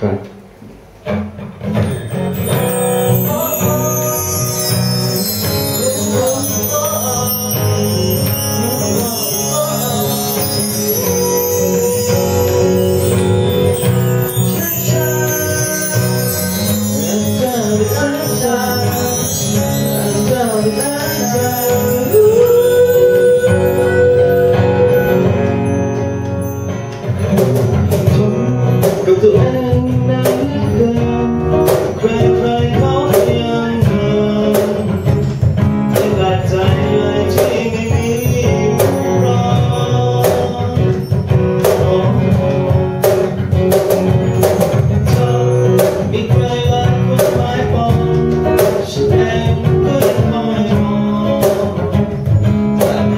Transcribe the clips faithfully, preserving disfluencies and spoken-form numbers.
ครับไม่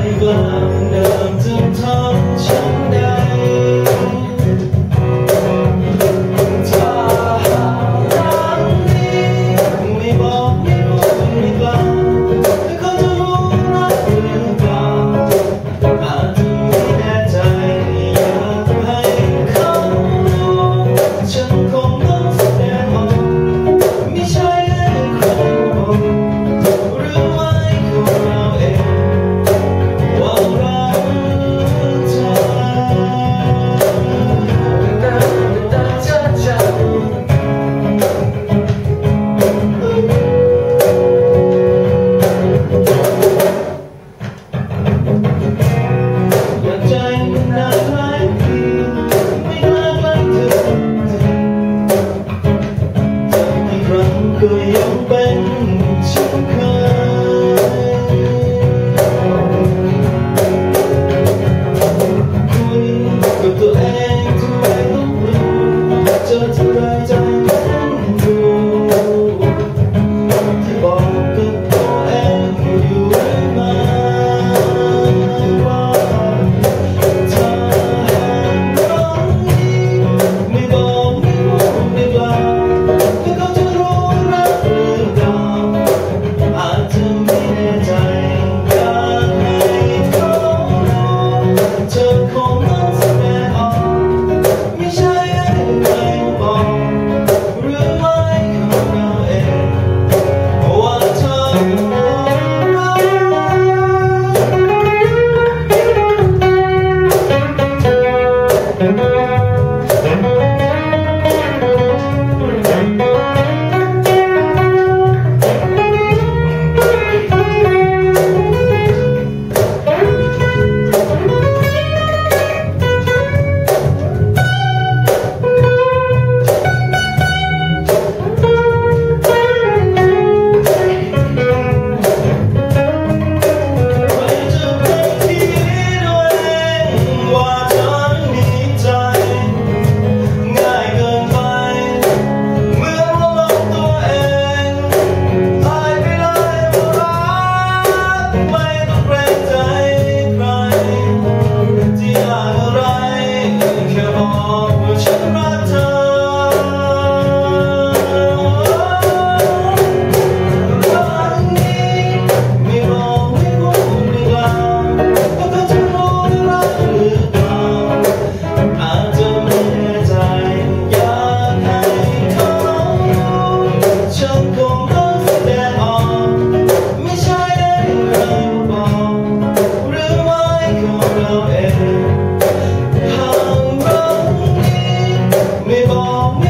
บอก